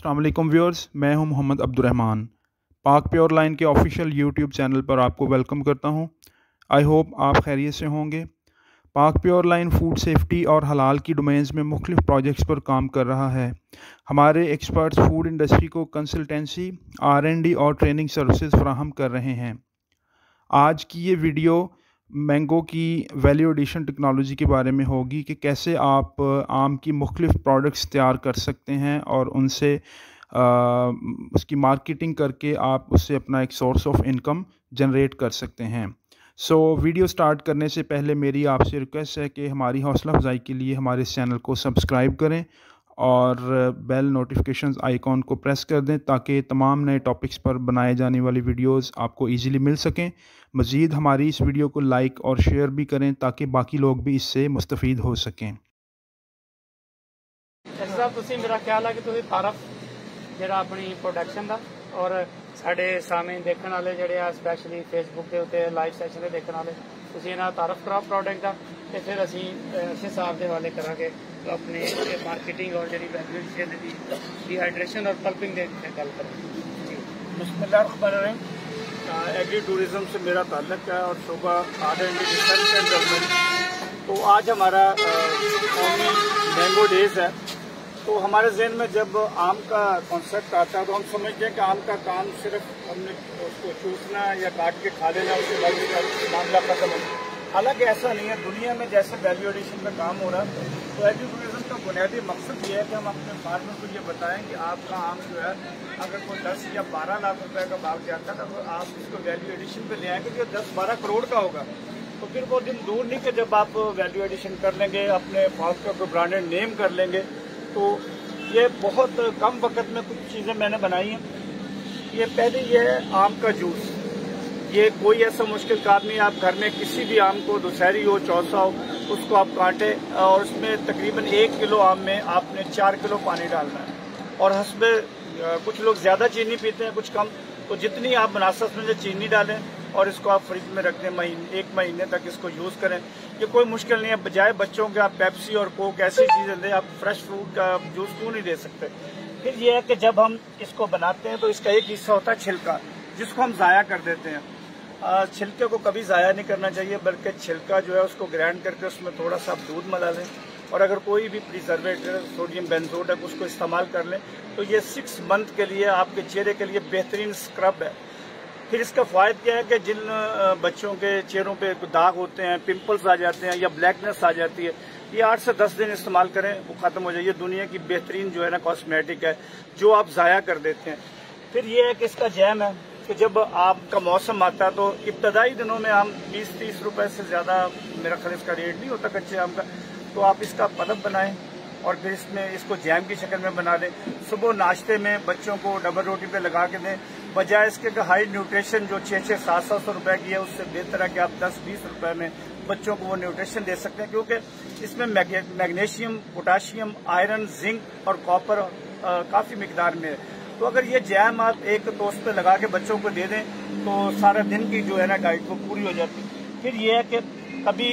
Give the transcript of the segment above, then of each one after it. अस्सलाम वालेकुम व्यूअर्स, मैं हूं मोहम्मद अब्दुल रहमान। पाक प्योर लाइन के ऑफिशियल यूट्यूब चैनल पर आपको वेलकम करता हूं। आई होप आप खैरियत से होंगे। पाक प्योर लाइन फूड सेफ्टी और हलाल की डोमेन्स में मुख्तलिफ प्रोजेक्ट्स पर काम कर रहा है। हमारे एक्सपर्ट्स फूड इंडस्ट्री को कंसल्टेंसी, R&D और ट्रेनिंग सर्विसेज फराहम कर रहे हैं। आज की ये वीडियो मैंगो की वैल्यू एडिशन टेक्नोलॉजी के बारे में होगी कि कैसे आप आम की मुख्तलिफ प्रोडक्ट्स तैयार कर सकते हैं और उनसे उसकी मार्केटिंग करके आप उससे अपना एक सोर्स ऑफ इनकम जनरेट कर सकते हैं। सो वीडियो स्टार्ट करने से पहले मेरी आपसे रिक्वेस्ट है कि हमारी हौसला अफजाई के लिए हमारे चैनल को सब्सक्राइब करें और बेल नोटिफिकेशंस आइकॉन को प्रेस कर दें ताकि तमाम नए टॉपिक्स पर बनाए जाने वाली वीडियोस आपको इजीली मिल सकें। मज़ीद हमारी इस वीडियो को लाइक और शेयर भी करें ताकि बाकी लोग भी इससे मुस्तफ़ीद हो सकें। मेरा ख्याल है कि तुसीं तारफ जिहड़ा अपनी प्रोडक्शन का और साडे सामने देखने वाले जिहड़े आ स्पैशली फेसबुक के उत्ते लाइव सैशन दे देखने वाले तुसीं इन्हां तारफ कराओ प्रोडक्ट का तो फिर असी इस हिसाब के हवाले करा तो अपने मार्केटिंग और जी वैल्यूशन की डिहाइड्रेशन और पल्पिंग के गल करें। जी बिस्मिल्लाह, एग्री टूरिज़म से मेरा ताल्लुक है और शोबा R&D रिसर्च एंड डेवलपमेंट। तो आज हमारा मैंगो डेज है, तो हमारे जहन में जब आम का कॉन्सेप्ट आता है तो हम समझते हैं कि आम का काम सिर्फ हमने उसको चूसना या काट के खा लेना, उसके बाद मामला खत्म होता। हालांकि ऐसा नहीं है। दुनिया में जैसे वैल्यू एडिशन में काम हो रहा है तो एग्री टूरिज्म का बुनियादी मकसद ये है कि हम अपने फार्मर को ये बताएं कि आपका आम जो है अगर कोई 10 या 12 लाख रुपए का भाव जाता है तो आप इसको वैल्यू एडिशन पे ले आएंगे जो 10-12 करोड़ का होगा। तो फिर वो दिन दूर नहीं कि जब आप वैल्यू एडिशन कर लेंगे, अपने फार्म का कोई ब्रांडेड नेम कर लेंगे। तो ये बहुत कम वक्त में कुछ चीज़ें मैंने बनाई हैं। ये पहले ये है आम का जूस। ये कोई ऐसा मुश्किल काम नहीं, आप घर में किसी भी आम को दुशहरी हो, चौसा हो, उसको आप काटें और उसमें तकरीबन 1 किलो आम में आपने 4 किलो पानी डालना है। और हस्बे कुछ लोग ज़्यादा चीनी पीते हैं, कुछ कम, तो जितनी आप मुनासिब समझे चीनी डालें और इसको आप फ्रिज में रख दें एक महीने तक इसको यूज़ करें। ये कोई मुश्किल नहीं है। बजाय बच्चों के आप पेप्सी और कोक ऐसी चीज़ें दें, आप फ्रेश फ्रूट का जूस क्यों नहीं दे सकते। फिर यह है कि जब हम इसको बनाते हैं तो इसका एक हिस्सा होता है छिलका, जिसको हम ज़ाया कर देते हैं। छिलके को कभी ज़ाया नहीं करना चाहिए, बल्कि छिलका जो है उसको ग्राइंड करके उसमें थोड़ा सा दूध मिला लें और अगर कोई भी प्रिजर्वेटर सोडियम बेंजोट है उसको इस्तेमाल कर लें। तो ये 6 मंथ के लिए आपके चेहरे के लिए बेहतरीन स्क्रब है। फिर इसका फ़ायदा क्या है कि जिन बच्चों के चेहरों पे दाग होते हैं, पिंपल्स आ जाते हैं या ब्लैकनेस आ जाती है, ये 8 से 10 दिन इस्तेमाल करें वो ख़त्म हो जाए। दुनिया की बेहतरीन जो है ना कॉस्मेटिक है जो आप ज़ाया कर देते हैं। फिर ये है कि इसका जैम है कि जब आपका मौसम आता है तो इब्तदाई दिनों में आम 20-30 रुपए से ज़्यादा मेरा ख्याल इसका रेट नहीं होता कच्चे आम का। तो आप इसका पल्प बनाएं और फिर इसमें इसको जैम की शक्ल में बना दें। सुबह नाश्ते में बच्चों को डबल रोटी पे लगा के दें। बजाय इसके कि हाई न्यूट्रिशन जो 600-700 रुपए की है उससे बेहतर है कि आप 10-20 रुपए में बच्चों को वो न्यूट्रिशन दे सकते हैं, क्योंकि इसमें मैग्नीशियम, पोटाशियम, आयरन, जिंक और कॉपर काफ़ी मिकदार में है। तो अगर ये जैम आप एक टोस्ट पे लगा के बच्चों को दे दें तो सारा दिन की जो है ना डाइट वो पूरी हो जाती। फिर ये है कि कभी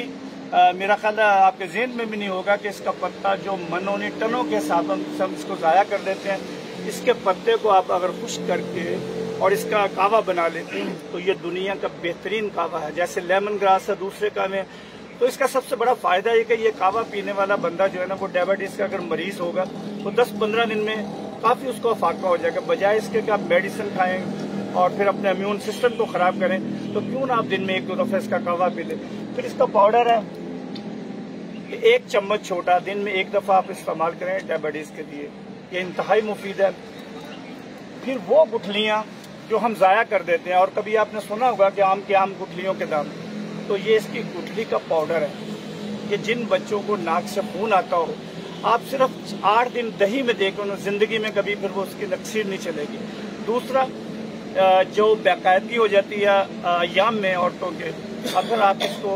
मेरा ख्याल आपके जहन में भी नहीं होगा कि इसका पत्ता जो मनोनी टनों के हिसाब से इसको ज़ाया कर देते हैं। इसके पत्ते को आप अगर खुश्क करके और इसका कावा बना लेते हैं तो ये दुनिया का बेहतरीन कावा है। जैसे लेमन ग्रास है, दूसरे कावे। तो इसका सबसे बड़ा फ़ायदा ये कि ये कावा पीने वाला बंदा जो है ना वो डायबिटीज़ का अगर मरीज होगा तो 10-15 दिन में काफ़ी उसको फाका हो जाएगा। बजाय इसके कि आप मेडिसिन खाएं और फिर अपने इम्यून सिस्टम को ख़राब करें, तो क्यों ना आप दिन में 1-2 दफ़े इसका कावा पी लें। फिर इसका पाउडर है, 1 चम्मच छोटा, दिन में 1 दफ़ा आप इस्तेमाल करें डायबिटीज़ के लिए, ये इंतहाई मुफीद है। फिर वो गुठलियाँ जो हम ज़ाया कर देते हैं, और कभी आपने सुना होगा कि आम के आम गुठलियों के दाम, तो ये इसकी गुठली का पाउडर है कि जिन बच्चों को नाक से खून आता हो आप सिर्फ 8 दिन दही में देखें, उन्हें ज़िंदगी में कभी फिर वो उसकी नक्सीर नहीं चलेगी। दूसरा जो बेकायदगी हो जाती है अयाम में औरतों के, अगर आप इसको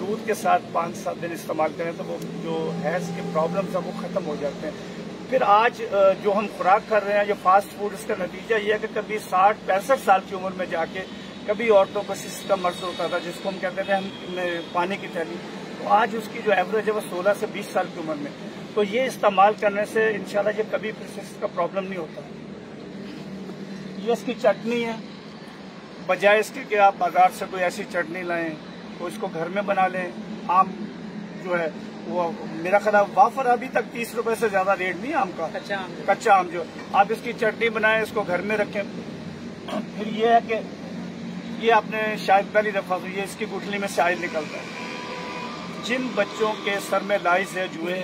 दूध के साथ 5-7 दिन इस्तेमाल करें तो वो जो हैज़ के प्रॉब्लम्स हैं वो ख़त्म हो जाते हैं। फिर आज जो हम खुराक कर रहे हैं जो फास्ट फूड, इसका नतीजा ये है कि कभी 60-65 साल की उम्र में जाके कभी औरतों को सिस्ट का मर्ज होता था जिसको हम कहते थे हम पानी की थैली, तो आज उसकी जो एवरेज है वो 16 से 20 साल की उम्र में। तो ये इस्तेमाल करने से इंशाल्लाह ये कभी फिर इसका प्रॉब्लम नहीं होता। ये इसकी चटनी है, बजाय इसके कि आप बाजार से कोई ऐसी चटनी लाएं तो इसको घर में बना लें। आम जो है वो मेरा ख्याल वाफर अभी तक 30 रुपए से ज्यादा रेट नहीं है आम का, कच्चा आम जो आप इसकी चटनी बनाएं, इसको घर में रखें। फिर ये है कि ये आपने शायद पहली दफा तो ये इसकी गुठली में शायद निकलता है। जिन बच्चों के सर में लाइज है, जुए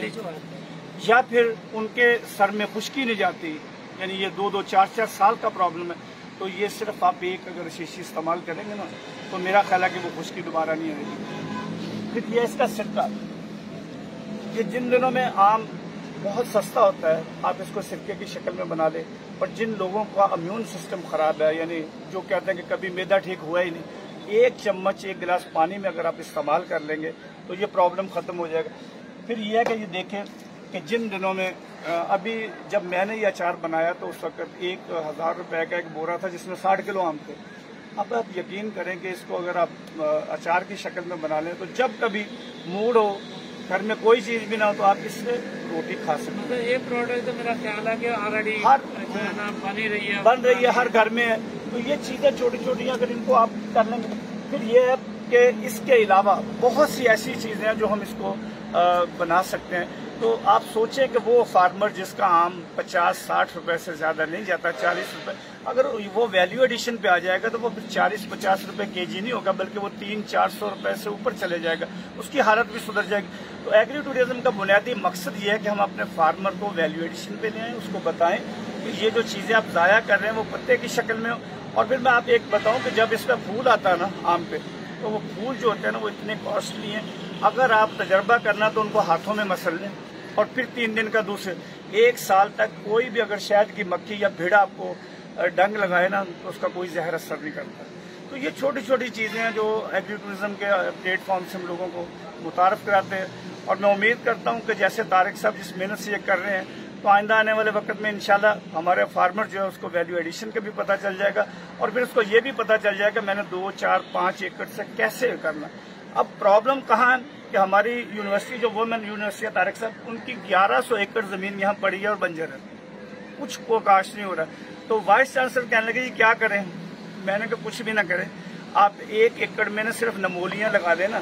या फिर उनके सर में खुश्की नहीं जाती, यानी ये दो चार साल का प्रॉब्लम है, तो ये सिर्फ आप एक अगर शीशी इस्तेमाल करेंगे ना तो मेरा ख्याल है कि वो खुश्की दोबारा नहीं आएगी। फिर ये इसका सिरका, ये जिन दिनों में आम बहुत सस्ता होता है आप इसको सिरके की शक्ल में बना लें। पर जिन लोगों का इम्यून सिस्टम खराब है, यानी जो कहते हैं कि कभी मैदा ठीक हुआ ही नहीं, एक चम्मच एक गिलास पानी में अगर आप इस्तेमाल कर लेंगे तो ये प्रॉब्लम खत्म हो जाएगा। फिर यह है कि ये देखें कि जिन दिनों में अभी जब मैंने ये अचार बनाया तो उस वक्त 1000 रुपए का एक बोरा था जिसमें 60 किलो आम थे। अब आप यकीन करें कि इसको अगर आप अचार की शक्ल में बना लें तो जब कभी मूड हो, घर में कोई चीज भी ना हो, तो आप इससे रोटी खा सकते हैं। ये प्रोडक्ट तो मेरा ख्याल है कि ऑलरेडी बन रही है हर घर में है। तो ये चीजें छोटी छोटी अगर इनको आप कर लेंगे। फिर ये है कि इसके अलावा बहुत सी ऐसी चीजें हैं जो हम इसको बना सकते हैं। तो आप सोचें कि वो फार्मर जिसका आम 50-60 रुपए से ज्यादा नहीं जाता, 40 रुपए, अगर वो वैल्यू एडिशन पे आ जाएगा तो वो 40-50 रुपए केजी नहीं होगा बल्कि वो 300-400 रुपए से ऊपर चले जाएगा, उसकी हालत भी सुधर जाएगी। तो एग्री टूरिज्म का बुनियादी मकसद ये है कि हम अपने फार्मर को वैल्यू एडिशन पे ले आए, उसको बताएं कि ये जो चीजें आप ज़ाया कर रहे हैं वो पत्ते की शक्ल में हो। और फिर मैं आप एक बताऊँ कि जब इसका फूल आता है ना आम पे, तो वो फूल जो होते हैं ना वो इतने कॉस्टली हैं, अगर आप तजर्बा करना तो उनको हाथों में मसल लें और फिर 3 दिन का दूसरे, 1 साल तक कोई भी अगर शहद की मक्खी या भिड़ा आपको डंग लगाए ना तो उसका कोई जहर असर नहीं करता। तो ये छोटी छोटी चीज़ें हैं जो एग्री टूरिज्म के प्लेटफॉर्म से हम लोगों को मुतारफ कराते हैं। और मैं उम्मीद करता हूँ कि जैसे तारिक साहब जिस मेहनत से ये कर रहे हैं तो आइंदा आने वाले वक्त में इंशाल्लाह हमारे फार्मर जो है उसको वैल्यू एडिशन का भी पता चल जाएगा और फिर उसको ये भी पता चल जाएगा मैंने 2-4-5 एकड़ से कैसे करना। अब प्रॉब्लम कहाँ है कि हमारी यूनिवर्सिटी जो वुमेन यूनिवर्सिटी है तारिक साहब, उनकी 1100 एकड़ जमीन यहाँ पड़ी है और बंजर है, कुछ को काश्त नहीं हो रहा। तो वाइस चांसलर कहने लगे जी क्या करें, मैंने कहा कुछ भी ना करें, आप 1 एकड़ में ना सिर्फ नमोलियाँ लगा देना,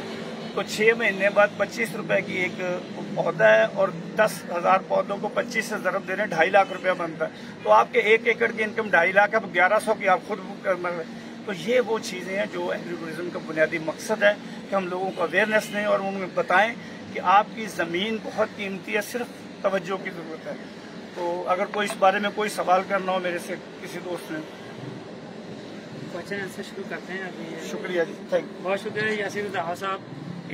तो 6 महीने बाद 25 रुपए की एक पौधा है और 10,000 पौधों को 25 से जरब देने 2.5 लाख रुपया बनता है। तो आपके 1 एकड़ की इनकम 2.5 लाख है, 1100 की आप खुद कर। तो ये वो चीज़ें हैं जो एग्री टूरिज्म का बुनियादी मकसद है कि हम लोगों को अवेयरनेस दें और उन्हें बताएं कि आपकी ज़मीन बहुत कीमती है, सिर्फ तवज्जो की ज़रूरत है। तो अगर कोई इस बारे में कोई सवाल करना हो मेरे से किसी दोस्त ने, क्वेश्चन आंसर शुरू करते हैं अभी। शुक्रिया जी, थैंक यू, बहुत शुक्रिया यासिर उद्दाहा साहब।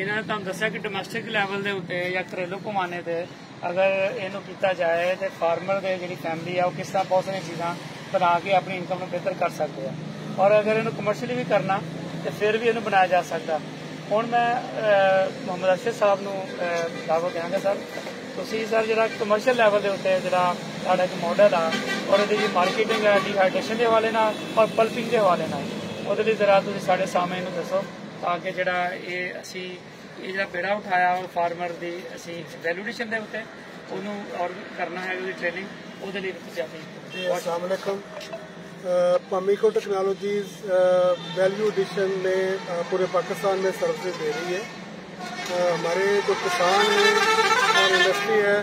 इन्होंने तो दसा कि डोमैस्टिक लैवल के घरेलू पैमाने से अगर इनू किया जाए तो फार्मर के जी फैमिली है वह किस तरह बहुत सारी चीज़ा बना के अपनी इनकम में बेहतर कर सकते हैं और अगर इन्होंने कमर्शियली भी करना तो फिर भी इन्होंने बनाया जा सकता। हूँ मैं मोहम्मद अशरफ साहब को दावा कहेंगे सर तुम सर जो कमर्शियल लैवल के उत्तर जो मॉडल आ और वो मार्केटिंग है डिहाइड्रेशन के हवाले न और पल्पिंग के हवाले न वो जरा साढ़े सामने दसो ताकि जोड़ा ये असी ये जो बेड़ा उठाया और फार्मर की असी वैल्यूएशन के उत्ते उन्होंने और करना है वो ट्रेनिंग वो पमीको टेक्नोलॉजीज वैल्यू एडिशन में पूरे पाकिस्तान में सर्विसेज दे रही है। हमारे जो किसान हैं और इंडस्ट्री है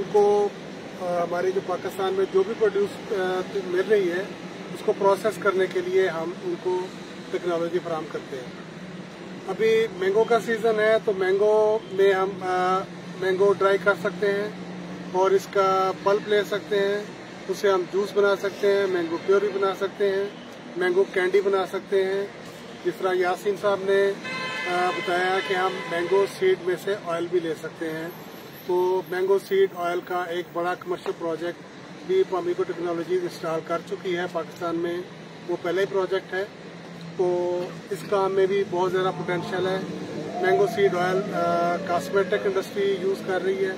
उनको हमारे जो पाकिस्तान में जो भी प्रोड्यूस मिल रही है उसको प्रोसेस करने के लिए हम उनको टेक्नोलॉजी फराहम करते हैं। अभी मैंगो का सीज़न है तो मैंगो में हम मैंगो ड्राई कर सकते हैं और इसका पल्प ले सकते हैं, उसे हम जूस बना सकते हैं, मैंगो प्योरी बना सकते हैं, मैंगो कैंडी बना सकते हैं। जिस तरह यासीन साहब ने बताया कि हम मैंगो सीड में से ऑयल भी ले सकते हैं, तो मैंगो सीड ऑयल का एक बड़ा कमर्शियल प्रोजेक्ट भी पमीको टेक्नोलॉजीज इंस्टॉल कर चुकी है पाकिस्तान में, वो पहला ही प्रोजेक्ट है। तो इस काम में भी बहुत ज़्यादा पोटेंशियल है। Mango seed oil cosmetic industry use कर रही है,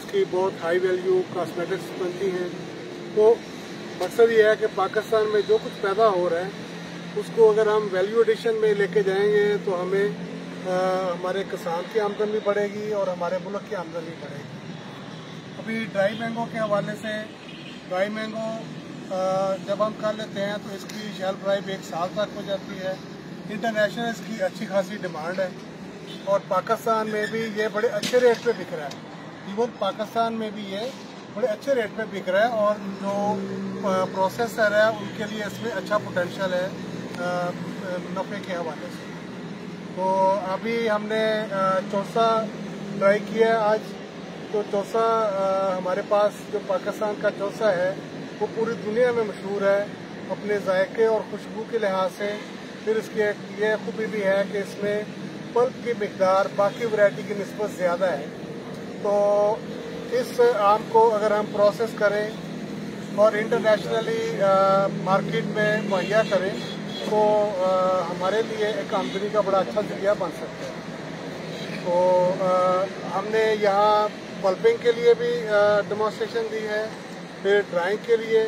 इसकी बहुत हाई वैल्यू कॉस्मेटिक्स बनती हैं। तो मकसद ये है कि पाकिस्तान में जो कुछ पैदा हो रहा है उसको अगर हम वैल्यू एडिशन में लेके जाएंगे तो हमें हमारे किसान की आमदनी भी बढ़ेगी और हमारे मुल्क की आमदनी भी बढ़ेगी। अभी ड्राई मैंगो के हवाले से, ड्राई मैंगो जब हम कर लेते हैं तो इसकी शेल्फ लाइफ एक साल तक हो जाती है। इंटरनेशनल इसकी अच्छी खासी डिमांड है और पाकिस्तान में भी ये बड़े अच्छे रेट पे बिक रहा है। इवन पाकिस्तान में भी ये बड़े अच्छे रेट पे बिक रहा है और जो प्रोसेसर है उनके लिए इसमें अच्छा पोटेंशियल है नफ़े के हवाले से। तो अभी हमने चौसा ट्राई किया है आज। तो चौसा हमारे पास जो पाकिस्तान का चौसा है वो पूरी दुनिया में मशहूर है अपने जायके और खुशबू के लिहाज से। फिर इसकी यह खूबी भी है कि इसमें पल्प की मकदार बाकी वैरायटी की निस्बत ज़्यादा है। तो इस आम को अगर हम प्रोसेस करें और इंटरनेशनली मार्केट में मुहैया करें तो हमारे लिए एक आमदनी का बड़ा अच्छा जरिया बन सकता है। तो हमने यहाँ पल्पिंग के लिए भी डेमोंस्ट्रेशन दी है, फिर ड्राइंग के लिए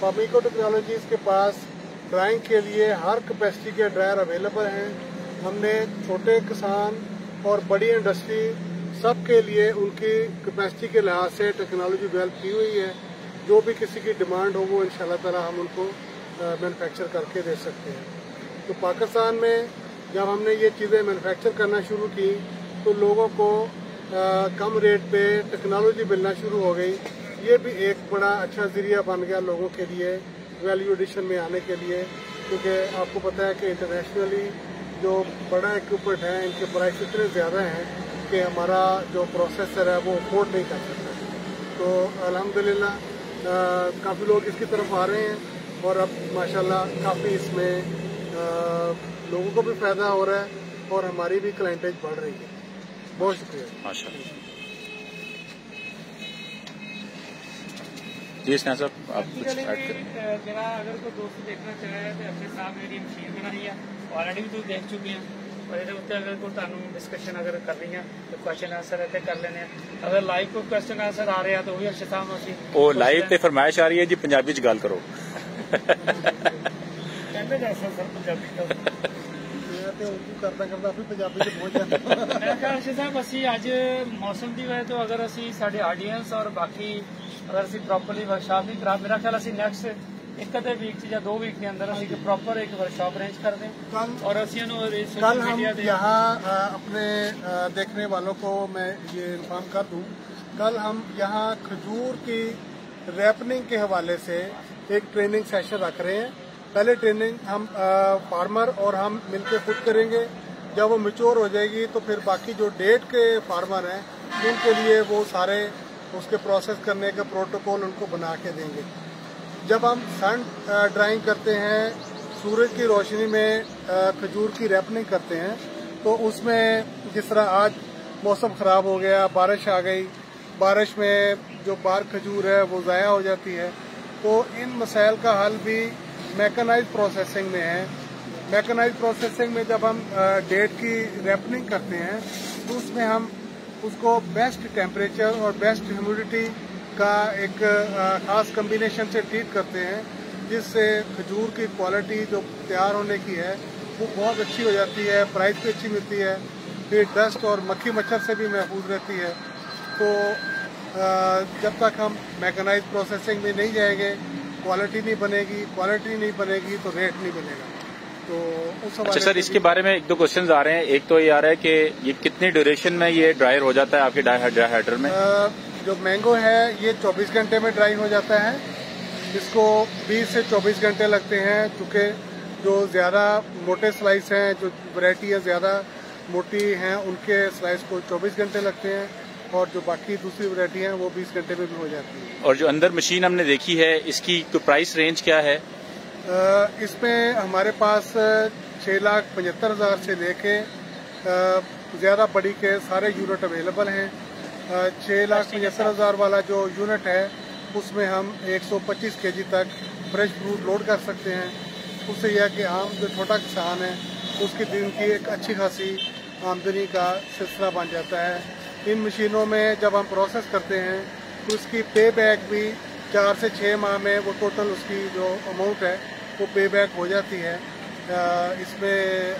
फार्मिको टेक्नोलॉजीज़ के पास ड्राइंग के लिए हर कैपेसिटी के ड्रायर अवेलेबल हैं। हमने छोटे किसान और बड़ी इंडस्ट्री सब के लिए उनकी कैपेसिटी के लिहाज से टेक्नोलॉजी डेवलप की हुई है। जो भी किसी की डिमांड हो वो इंशाल्लाह ताला हम उनको मैन्युफैक्चर करके दे सकते हैं। तो पाकिस्तान में जब हमने ये चीज़ें मैन्युफैक्चर करना शुरू की तो लोगों को कम रेट पे टेक्नोलॉजी मिलना शुरू हो गई। ये भी एक बड़ा अच्छा ज़रिया बन गया लोगों के लिए वैल्यू एडिशन में आने के लिए, क्योंकि आपको पता है कि इंटरनेशनली जो बड़ा इक्विपमेंट है इनके प्राइस इतने ज़्यादा हैं कि हमारा जो प्रोसेसर है वो अफोर्ड नहीं कर सकता। तो अल्हम्दुलिल्लाह काफ़ी लोग इसकी तरफ आ रहे हैं और अब माशाल्लाह काफ़ी इसमें लोगों को भी फ़ायदा हो रहा है और हमारी भी क्लाइंटेज बढ़ रही है। बहुत शुक्रिया। साहब आप कुछ अगर कोई दोस्त देखना चाह रहा है तो अपने साथ मेरी मशीन बनाई है, ऑलरेडी भी तो देख चुकी हैं और ये उत्तर अगर कोई थानू डिस्कशन अगर कर रही हैं तो क्वेश्चन आंसर रहते कर लेने। अगर लाइव को क्वेश्चन आंसर आ रहा है तो वही अच्छे सामने ओ लाइव पे फरमाइश आ रही है जी पंजाबी च गल करो कहते जैसा सर पंजाबी का मेरा तो उर्दू करता करता फिर पंजाबी च पहुंच जाता। मैं कह अच्छे साहब असि अज मौसम की वजह तो अगर असि साडे ऑडियंस और बाकी अगर असि प्रॉपरली वर्कशॉप नहीं करा मेरा ख्याल असि नेक्स्ट एक अद्धे वीक या दो वीक के अंदर एक प्रॉपर एक वर्कशॉप अरेंज कर दें और कल हम यहाँ अपने देखने वालों को मैं ये इन्फॉर्म कर दूँ। कल हम यहाँ खजूर की रैपनिंग के हवाले से एक ट्रेनिंग सेशन रख रहे हैं। पहले ट्रेनिंग हम फार्मर और हम मिलकर खुद करेंगे। जब वो मैच्योर हो जाएगी तो फिर बाकी जो डेट के फार्मर हैं उनके लिए वो सारे उसके प्रोसेस करने के प्रोटोकॉल उनको बना के देंगे। जब हम सन ड्राइंग करते हैं सूरज की रोशनी में खजूर की रैपनिंग करते हैं तो उसमें जिस तरह आज मौसम ख़राब हो गया, बारिश आ गई, बारिश में जो बार खजूर है वो ज़ाया हो जाती है। तो इन मसाइल का हल भी मैकेनाइज्ड प्रोसेसिंग में है। मैकेनाइज्ड प्रोसेसिंग में जब हम डेट की रैपनिंग करते हैं तो उसमें हम उसको बेस्ट टेम्परेचर और बेस्ट ह्यूमिडिटी का एक ख़ास कम्बिनेशन से ट्रीट करते हैं जिससे खजूर की क्वालिटी जो तैयार होने की है वो बहुत अच्छी हो जाती है, प्राइस भी अच्छी मिलती है, फिर डस्ट और मक्खी मच्छर से भी महफूज रहती है। तो जब तक हम मैकेनाइज्ड प्रोसेसिंग में नहीं जाएंगे क्वालिटी नहीं बनेगी, क्वालिटी नहीं बनेगी तो रेट नहीं बनेगा। तो उस अच्छा सर इसके बारे में एक दो क्वेश्चन आ रहे हैं। एक तो ये आ रहा है कि ये कितनी ड्यूरेशन में ये ड्रायर हो जाता है आपके ड्राई हाइडर में? जो मैंगो है ये 24 घंटे में ड्राई हो जाता है। इसको 20 से 24 घंटे लगते हैं क्योंकि जो ज़्यादा मोटे स्लाइस हैं, जो वैरायटियाँ ज़्यादा मोटी हैं उनके स्लाइस को 24 घंटे लगते हैं और जो बाकी दूसरी वैरायटी हैं वो 20 घंटे में भी हो जाती है। और जो अंदर मशीन हमने देखी है इसकी तो प्राइस रेंज क्या है? इसमें हमारे पास 6,75,000 से लेके ज़्यादा बड़ी के सारे यूनिट अवेलेबल हैं। 6,75,000 वाला जो यूनिट है उसमें हम 125 केजी तक फ्रेश फ्रूट लोड कर सकते हैं। उससे यह कि आम जो छोटा किसान है उसकी दिन की एक अच्छी खासी आमदनी का सिलसिला बन जाता है। इन मशीनों में जब हम प्रोसेस करते हैं तो उसकी पे बैक भी 4 से 6 माह में वो टोटल उसकी जो अमाउंट है वो पे बैक हो जाती है। इसमें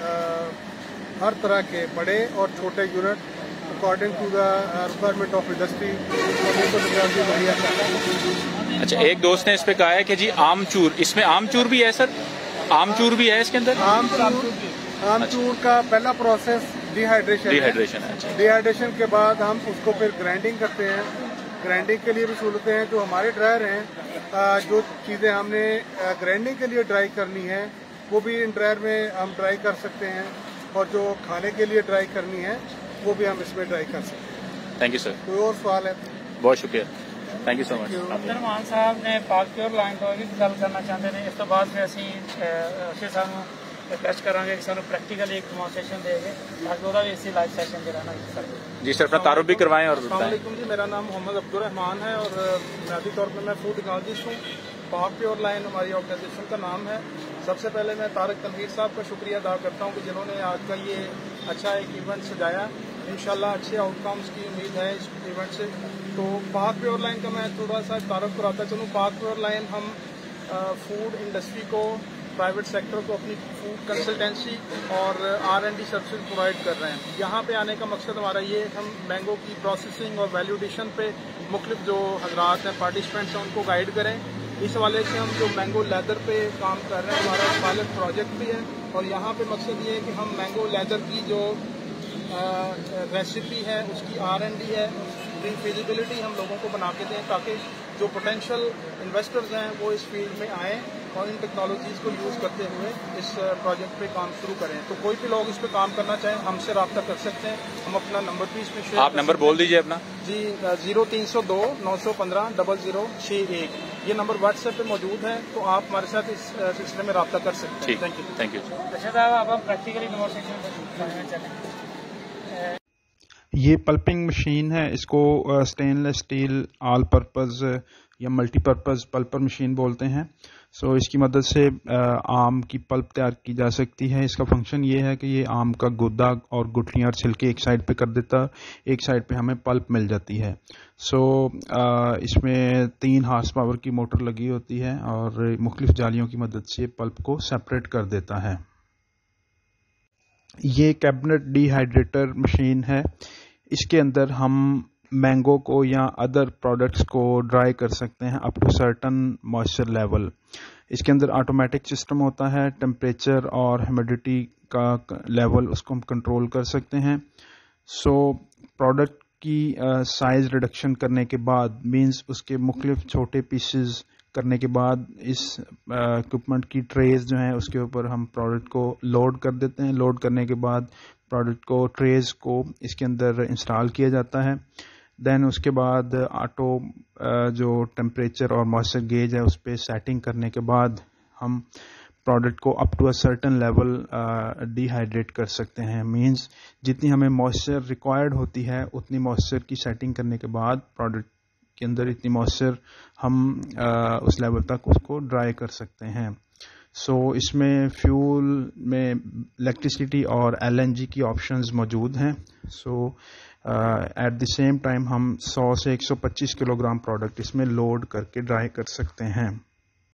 हर तरह के बड़े और छोटे unit according to the requirement of industry मुहैया करना। अच्छा, एक दोस्त ने इस पे कहा है कि जी आमचूर, इसमें आमचूर भी है सर, आमचूर भी है इसके अंदर? आमचूर का पहला प्रोसेस डिहाइड्रेशन है। डिहाइड्रेशन के बाद हम उसको फिर ग्राइंडिंग करते हैं। ग्राइंडिंग के लिए भी सहूलतें हैं। जो हमारे ड्रायर हैं, जो चीज़ें हमने ग्राइंडिंग के लिए ड्राई करनी है वो भी इन ड्रायर में हम ड्राई कर सकते हैं, और जो खाने के लिए ड्राई करनी है वो भी हम इसमें ड्राई कर सकते हैं। Thank you sir. कोई और सवाल है? बहुत शुक्रिया, thank you so much. Doctor Maan साहब ने पाक प्योर लाइन तो भी गल करना चाहते हैं। इस तो बाद फिर असं सू रिक्वेस्ट करा कि सू प्रैक्टिकल एक डेमोस्ट्रेशन देंगे ताकि वह भी इसी लाइव सेशन के रहना चाहिए। जी सर, अपना तारुफ भी करवाएँ। और जी, मेरा नाम मोहम्मद अब्दुल रहमान है और बुनियादी तौर पर मैं फूड टेक्नोलॉजिस्ट हूँ। पाक प्योर लाइन हमारी ऑर्गेनाइजेशन का नाम है। सबसे पहले मैं तारिक तनवीर साहब का शुक्रिया अदा करता हूँ कि जिन्होंने आज का ये अच्छा एक इवेंट सजाया। इंशाल्लाह अच्छे आउटकम्स की उम्मीद है इस इवेंट से। तो पाक प्योर लाइन का मैं थोड़ा सा तारुफ कराता चलूँ। पाक प्योर लाइन हम फूड इंडस्ट्री को, प्राइवेट सेक्टर को अपनी फूड कंसल्टेंसी और R&D सर्विसेज प्रोवाइड कर रहे हैं। यहाँ पे आने का मकसद हमारा ये, हम मैंगो की प्रोसेसिंग और वैल्यूडेशन पे मुख्तलिफ जो हजरात हैं, पार्टिसिपेंट्स हैं, उनको गाइड करें। इस वाले से हम जो मैंगो लेदर पे काम कर रहे हैं, हमारा पायलट प्रोजेक्ट भी है। और यहाँ पे मकसद ये है कि हम मैंगो लेदर की जो रेसिपी है उसकी R&D है, फिजिबिलिटी हम लोगों को बना के दें ताकि जो पोटेंशियल इन्वेस्टर्स हैं वो इस फील्ड में आएँ और इन टेक्नोलॉजीज़ को यूज़ करते हुए इस प्रोजेक्ट पे काम शुरू करें। तो कोई भी लोग इस पे काम करना चाहें हमसे रब्ता कर सकते हैं। हम अपना नंबर भी इसमें शेयर, आप नंबर बोल दीजिए अपना। जी, 0302-915-0061 ये नंबर व्हाट्सएप पे मौजूद है, तो आप हमारे साथ इस सिलसिले में रब्ता कर सकते हैं। Thank you, thank you. अच्छा साहब, आप प्रैक्टिकली कन्वर्सेशन। ये पल्पिंग मशीन है, इसको स्टेनलेस स्टील ऑल पर्पज़ या मल्टीपर्पज़ पल्पर मशीन बोलते हैं। सो इसकी मदद से आम की पल्प तैयार की जा सकती है। इसका फंक्शन ये है कि ये आम का गुदा और गुठलियाँ और छिलके एक साइड पे कर देता, एक साइड पे हमें पल्प मिल जाती है। सो इसमें 3 HP की मोटर लगी होती है और मुख्तलिफ जालियों की मदद से पल्प को सेपरेट कर देता है। ये कैबिनेट डिहाइड्रेटर मशीन है, इसके अंदर हम मैंगो को या अदर प्रोडक्ट्स को ड्राई कर सकते हैं up to certain moisture level. इसके अंदर ऑटोमेटिक सिस्टम होता है, टेम्परेचर और ह्यूमिडिटी का लेवल उसको हम कंट्रोल कर सकते हैं। सो प्रोडक्ट की साइज़ रिडक्शन करने के बाद, मींस उसके मुख्तलिफ छोटे पीसेस करने के बाद, इस इक्विपमेंट की ट्रेस जो हैं उसके ऊपर हम प्रोडक्ट को लोड कर देते हैं। लोड करने के बाद प्रोडक्ट को, ट्रेस को इसके अंदर इंस्टॉल किया जाता है। देन उसके बाद ऑटो जो टेम्परेचर और मॉइस्चर गेज है उस पर सेटिंग करने के बाद हम प्रोडक्ट को up to a certain level dehydrate कर सकते हैं। मींस जितनी हमें मॉइस्चर रिक्वायर्ड होती है उतनी मॉइस्चर की सेटिंग करने के बाद प्रोडक्ट के अंदर इतनी मॉइस्चर हम उस लेवल तक उसको ड्राई कर सकते हैं। सो इसमें फ्यूल में इलेक्ट्रिसिटी और LNG की ऑप्शंस मौजूद हैं। So at the same time हम 100 से 125 किलोग्राम प्रोडक्ट इसमें लोड करके ड्राई कर सकते हैं।